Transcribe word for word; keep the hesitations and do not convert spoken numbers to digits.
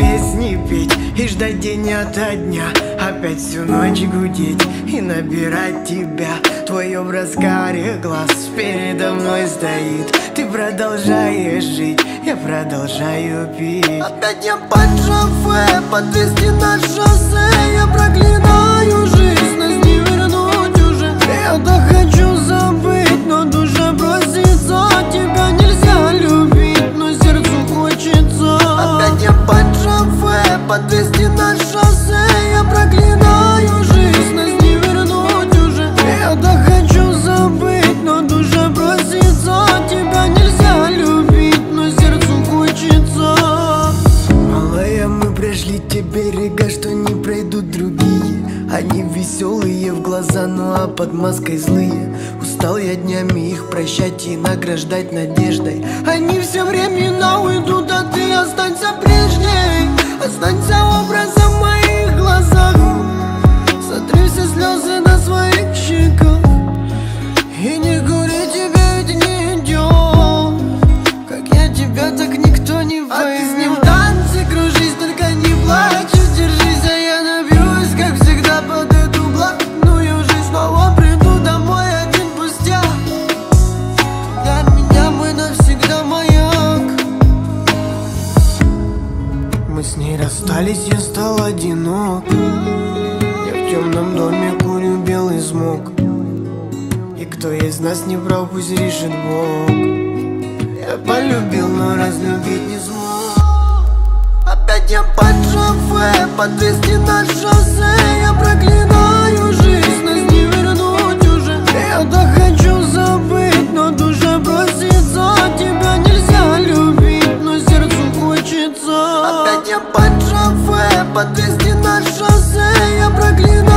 песни петь и ждать день ото дня, опять всю ночь гудеть и набирать тебя. Твой образ карих глаз передо мной стоит, ты продолжаешь жить, я продолжаю пить. Опять я под шофе, под двести на шоссе, я проклинаю жизнь, нас не вернуть уже. Я так хочу забыть, но душа просится, тебя нельзя любить, но сердцу хочется. Опять я под шофе, под двести на шоссе, я проклинаю жизнь, нас не вернуть уже. Я так хочу забыть, но душа просится, тебя нельзя любить, но сердцу хочется. Малая, мы пришли те берега, что не пройдут другие. Они веселые в глаза, ну а под маской злые. Устал я днями их прощать и награждать надеждой. Они все времена уйдут, а ты останься прежней, останься образом в моих глазах. Сотри все слезы на своих щеках и не горе тебе ведь не идет, как я тебя так никто не поймет. А ты с ним в танце кружись, только не плачь, держись, а я набьюсь, как всегда, под эту блатную жизнь. Снова приду домой один пустяк, для меня мы навсегда маяк. Мы с ней расстались, я стал одинок, я в темном доме курю белый смог. И кто из нас не брал, пусть решит Бог. Я полюбил, но разлюбить не смог. Опять я под шофе, под двести на шоссе, я проклинаю жизнь, нас не вернуть уже. Я так хочу забыть, но душа просится, тебя нельзя любить, но сердцу хочется. Опять я под шофе, под двести на шоссе, я проклинаю.